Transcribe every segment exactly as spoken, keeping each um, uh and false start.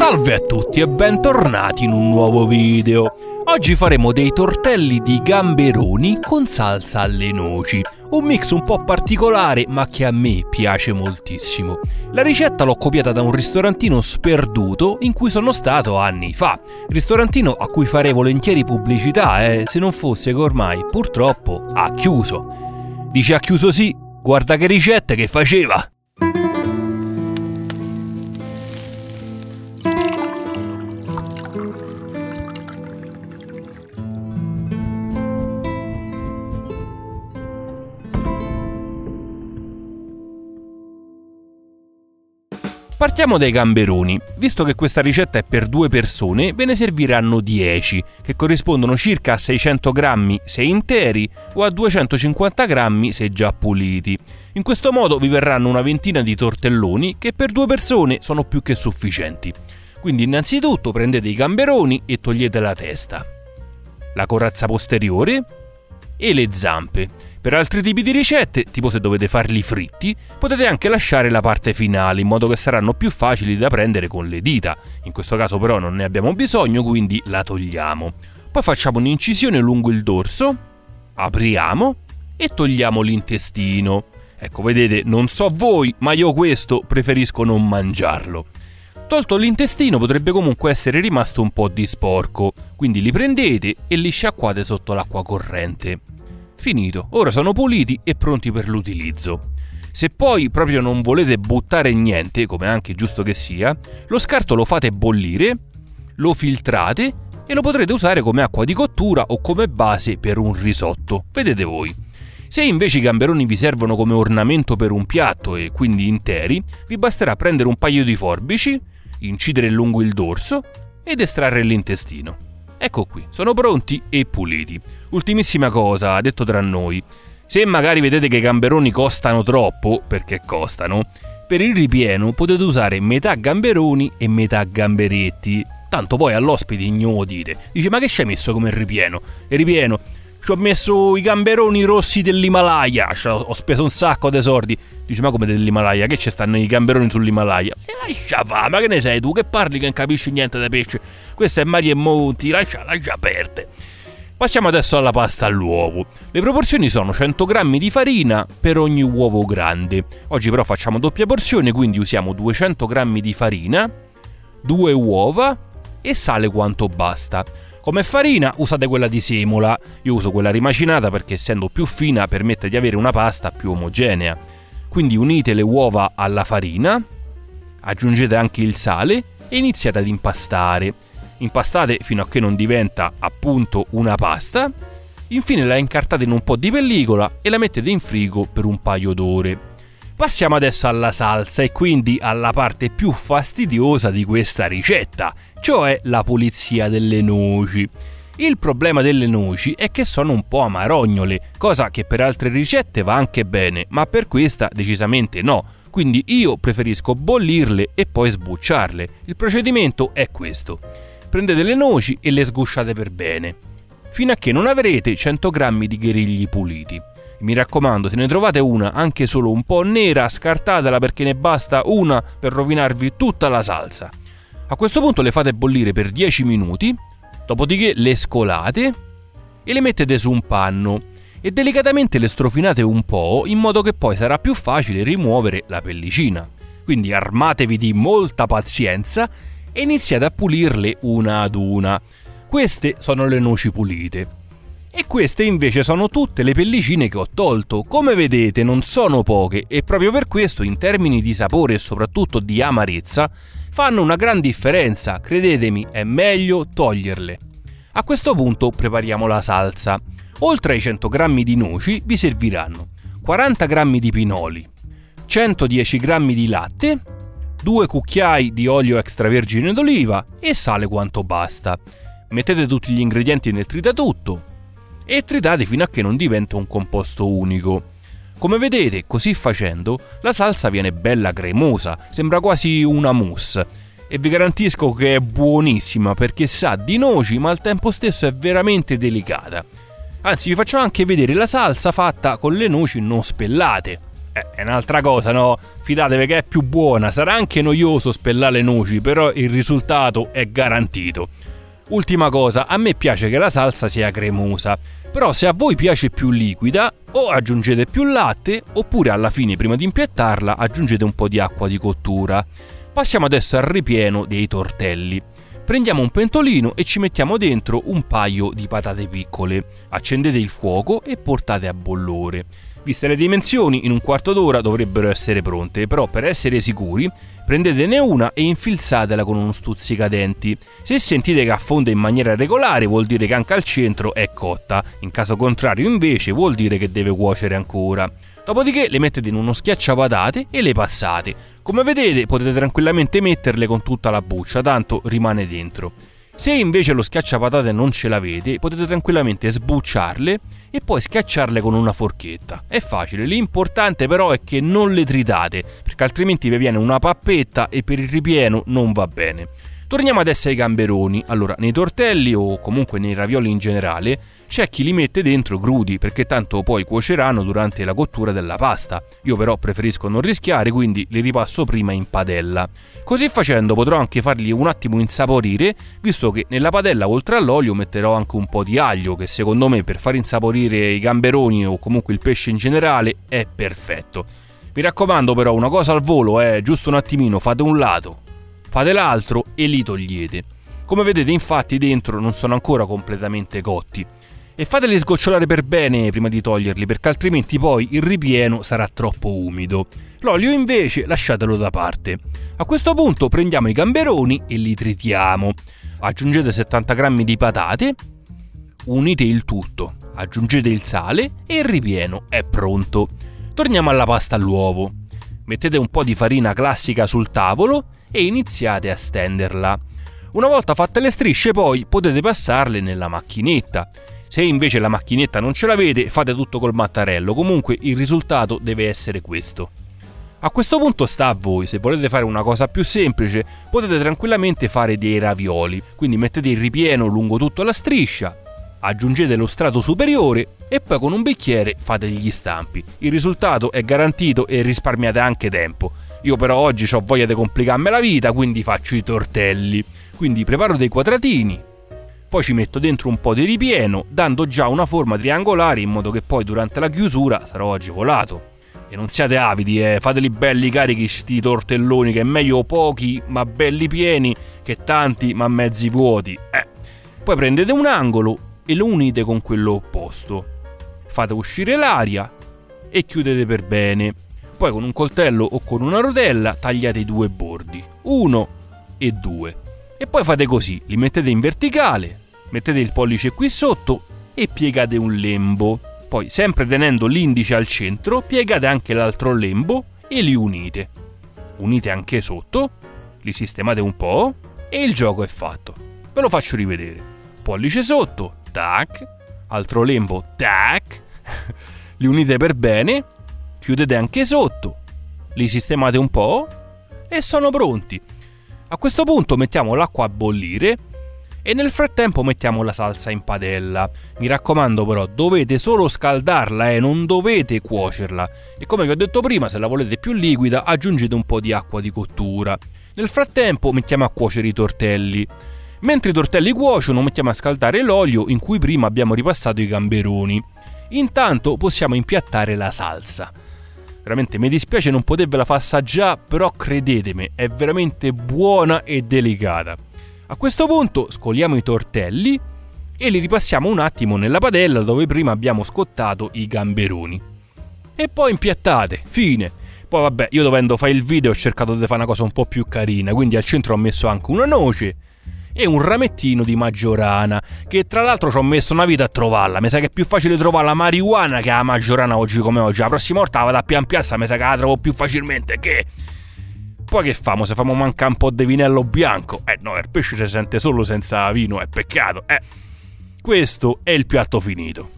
Salve a tutti e bentornati in un nuovo video. Oggi faremo dei tortelli di gamberoni con salsa alle noci, un mix un po' particolare ma che a me piace moltissimo. La ricetta l'ho copiata da un ristorantino sperduto in cui sono stato anni fa, ristorantino a cui farei volentieri pubblicità eh, se non fosse che ormai purtroppo ha chiuso. Dice ha chiuso sì, guarda che ricette che faceva! Partiamo dai gamberoni. Visto che questa ricetta è per due persone, ve ne serviranno dieci, che corrispondono circa a seicento grammi se interi o a duecentocinquanta grammi se già puliti. In questo modo vi verranno una ventina di tortelloni che per due persone sono più che sufficienti. Quindi innanzitutto prendete i gamberoni e togliete la testa, la corazza posteriore e le zampe. Per altri tipi di ricette, tipo se dovete farli fritti, potete anche lasciare la parte finale in modo che saranno più facili da prendere con le dita. In questo caso però non ne abbiamo bisogno, quindi la togliamo. Poi facciamo un'incisione lungo il dorso, apriamo e togliamo l'intestino. Ecco, vedete, non so voi, ma io questo preferisco non mangiarlo. Tolto l'intestino potrebbe comunque essere rimasto un po' di sporco, quindi li prendete e li sciacquate sotto l'acqua corrente. Finito, ora sono puliti e pronti per l'utilizzo. Se poi proprio non volete buttare niente, come anche giusto che sia, lo scarto lo fate bollire, lo filtrate e lo potrete usare come acqua di cottura o come base per un risotto, vedete voi. Se invece i gamberoni vi servono come ornamento per un piatto e quindi interi, vi basterà prendere un paio di forbici, incidere lungo il dorso ed estrarre l'intestino. Ecco qui, sono pronti e puliti. Ultimissima cosa, detto tra noi, se magari vedete che i gamberoni costano troppo, perché costano, per il ripieno potete usare metà gamberoni e metà gamberetti, tanto poi all'ospite ignudo dite, dice ma che ci hai messo come ripieno? E ripieno, ci ho messo i gamberoni rossi dell'Himalaya, ho speso un sacco di soldi. Dice ma come dell'Himalaya? Che ci stanno i gamberoni sull'Himalaya? E lascia fa, ma che ne sei tu? Che parli che non capisci niente da pesce? Questa è Marie Monti, lascia, lascia aperte. Passiamo adesso alla pasta all'uovo. Le proporzioni sono cento grammi di farina per ogni uovo grande. Oggi però facciamo doppia porzione, quindi usiamo duecento grammi di farina, due uova e sale quanto basta. Come farina usate quella di semola, io uso quella rimacinata perché essendo più fina permette di avere una pasta più omogenea. Quindi unite le uova alla farina, aggiungete anche il sale e iniziate ad impastare. Impastate fino a che non diventa appunto una pasta, infine la incartate in un po' di pellicola e la mettete in frigo per un paio d'ore. Passiamo adesso alla salsa e quindi alla parte più fastidiosa di questa ricetta, cioè la pulizia delle noci. Il problema delle noci è che sono un po' amarognole, cosa che per altre ricette va anche bene, ma per questa decisamente no. Quindi io preferisco bollirle e poi sbucciarle. Il procedimento è questo. Prendete le noci e le sgusciate per bene, fino a che non avrete cento grammi di gherigli puliti. Mi raccomando, se ne trovate una anche solo un po' nera, scartatela perché ne basta una per rovinarvi tutta la salsa. A questo punto le fate bollire per dieci minuti, dopodiché le scolate e le mettete su un panno e delicatamente le strofinate un po' in modo che poi sarà più facile rimuovere la pellicina. Quindi armatevi di molta pazienza e iniziate a pulirle una ad una. Queste sono le noci pulite. E queste invece sono tutte le pellicine che ho tolto. Come vedete non sono poche e proprio per questo in termini di sapore e soprattutto di amarezza fanno una gran differenza, credetemi è meglio toglierle. A questo punto prepariamo la salsa. Oltre ai cento grammi di noci vi serviranno quaranta grammi di pinoli, centodieci grammi di latte, due cucchiai di olio extravergine d'oliva e sale quanto basta. Mettete tutti gli ingredienti nel tritatutto e tritate fino a che non diventa un composto unico. Come vedete, così facendo, la salsa viene bella cremosa, sembra quasi una mousse. E vi garantisco che è buonissima perché sa di noci ma al tempo stesso è veramente delicata. Anzi, vi faccio anche vedere la salsa fatta con le noci non spellate. è un'altra cosa, no? Fidatevi che è più buona, sarà anche noioso spellare le noci, però il risultato è garantito. Ultima cosa, a me piace che la salsa sia cremosa, però se a voi piace più liquida, o aggiungete più latte, oppure alla fine, prima di impiattarla, aggiungete un po' di acqua di cottura. Passiamo adesso al ripieno dei tortelli. Prendiamo un pentolino e ci mettiamo dentro un paio di patate piccole. Accendete il fuoco e portate a bollore. Viste le dimensioni, in un quarto d'ora dovrebbero essere pronte, però per essere sicuri prendetene una e infilzatela con uno stuzzicadenti. Se sentite che affonda in maniera regolare vuol dire che anche al centro è cotta, in caso contrario invece vuol dire che deve cuocere ancora. Dopodiché le mettete in uno schiacciapatate e le passate. Come vedete potete tranquillamente metterle con tutta la buccia, tanto rimane dentro. Se invece lo schiacciapatate non ce l'avete, potete tranquillamente sbucciarle e poi schiacciarle con una forchetta. È facile, l'importante però è che non le tritate, perché altrimenti vi viene una pappetta e per il ripieno non va bene. Torniamo adesso ai gamberoni. Allora, nei tortelli o comunque nei ravioli in generale c'è chi li mette dentro crudi, perché tanto poi cuoceranno durante la cottura della pasta. Io però preferisco non rischiare, quindi li ripasso prima in padella. Così facendo potrò anche farli un attimo insaporire, visto che nella padella oltre all'olio metterò anche un po' di aglio, che secondo me per far insaporire i gamberoni o comunque il pesce in generale è perfetto. Mi raccomando però, una cosa al volo, eh, giusto un attimino, fate un lato, fate l'altro e li togliete. Come vedete infatti dentro non sono ancora completamente cotti. E fateli sgocciolare per bene prima di toglierli, perché altrimenti poi il ripieno sarà troppo umido. L'olio invece lasciatelo da parte. A questo punto prendiamo i gamberoni e li tritiamo. Aggiungete settanta grammi di patate, unite il tutto, aggiungete il sale e il ripieno è pronto. Torniamo alla pasta all'uovo. Mettete un po' di farina classica sul tavolo e iniziate a stenderla. Una volta fatte le strisce poi potete passarle nella macchinetta. Se invece la macchinetta non ce l'avete, fate tutto col mattarello, comunque il risultato deve essere questo. A questo punto sta a voi, se volete fare una cosa più semplice potete tranquillamente fare dei ravioli, quindi mettete il ripieno lungo tutta la striscia, aggiungete lo strato superiore e poi con un bicchiere fate gli stampi. Il risultato è garantito e risparmiate anche tempo. Io però oggi ho voglia di complicarmi la vita, quindi faccio i tortelli. Quindi preparo dei quadratini, poi ci metto dentro un po' di ripieno, dando già una forma triangolare in modo che poi durante la chiusura sarò agevolato. E non siate avidi, eh, fateli belli carichi sti tortelloni, che è meglio pochi ma belli pieni che tanti ma mezzi vuoti. Eh. Poi prendete un angolo e lo unite con quello opposto. Fate uscire l'aria e chiudete per bene. Poi con un coltello o con una rotella tagliate i due bordi, uno e due. E poi fate così, li mettete in verticale, mettete il pollice qui sotto e piegate un lembo. Poi, sempre tenendo l'indice al centro, piegate anche l'altro lembo e li unite. Unite anche sotto, li sistemate un po' e il gioco è fatto. Ve lo faccio rivedere. Pollice sotto, tac, altro lembo, tac, li unite per bene. Chiudete anche sotto, li sistemate un po' e sono pronti. A questo punto mettiamo l'acqua a bollire e nel frattempo mettiamo la salsa in padella. Mi raccomando però, dovete solo scaldarla e non dovete cuocerla. E come vi ho detto prima, se la volete più liquida aggiungete un po' di acqua di cottura. Nel frattempo mettiamo a cuocere i tortelli. Mentre i tortelli cuociono mettiamo a scaldare l'olio in cui prima abbiamo ripassato i gamberoni. Intanto possiamo impiattare la salsa. Veramente mi dispiace non potervela far assaggiare, però credetemi, è veramente buona e delicata. A questo punto scoliamo i tortelli e li ripassiamo un attimo nella padella dove prima abbiamo scottato i gamberoni. E poi impiattate, fine! Poi vabbè, io dovendo fare il video ho cercato di fare una cosa un po' più carina, quindi al centro ho messo anche una noce e un ramettino di maggiorana, che tra l'altro ci ho messo una vita a trovarla. Mi sa che è più facile trovare la marijuana che la maggiorana oggi come oggi. La prossima volta vado a pian piazza, mi sa che la trovo più facilmente. Che poi che famo? Se famo manca un po' di vinello bianco, eh no, il pesce si sente solo senza vino, è peccato. Eh questo è il piatto finito.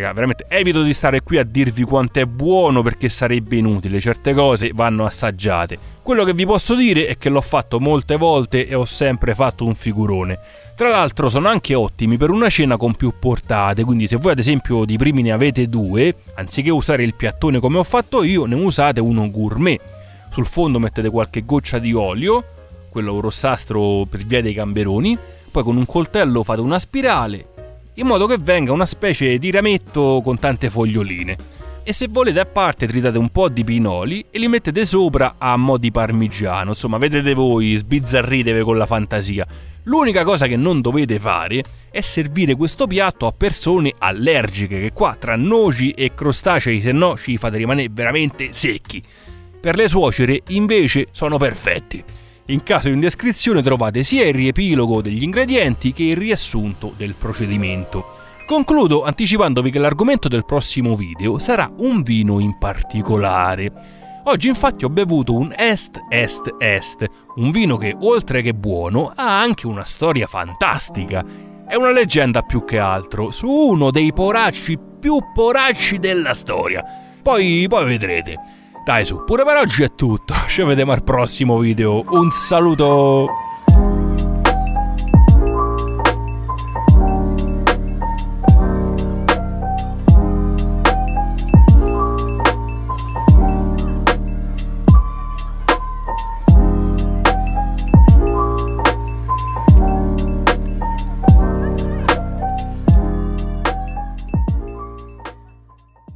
Raga, veramente evito di stare qui a dirvi quanto è buono perché sarebbe inutile, certe cose vanno assaggiate. Quello che vi posso dire è che l'ho fatto molte volte e ho sempre fatto un figurone. Tra l'altro sono anche ottimi per una cena con più portate, quindi se voi ad esempio di primi ne avete due, anziché usare il piattone come ho fatto io, ne usate uno gourmet. Sul fondo mettete qualche goccia di olio, quello rossastro per via dei gamberoni, poi con un coltello fate una spirale, in modo che venga una specie di rametto con tante foglioline. E se volete a parte tritate un po' di pinoli e li mettete sopra a mo' di parmigiano, insomma vedete voi, sbizzarritevi con la fantasia. L'unica cosa che non dovete fare è servire questo piatto a persone allergiche, che qua tra noci e crostacei se no ci fate rimanere veramente secchi. Per le suocere invece sono perfetti. In caso in descrizione trovate sia il riepilogo degli ingredienti che il riassunto del procedimento. Concludo anticipandovi che l'argomento del prossimo video sarà un vino in particolare. Oggi infatti ho bevuto un Est! Est! Est!!, un vino che oltre che buono ha anche una storia fantastica. È una leggenda più che altro, su uno dei poracci più poracci della storia. Poi, poi vedrete. Dai su, pure per oggi è tutto, ci vediamo al prossimo video, un saluto!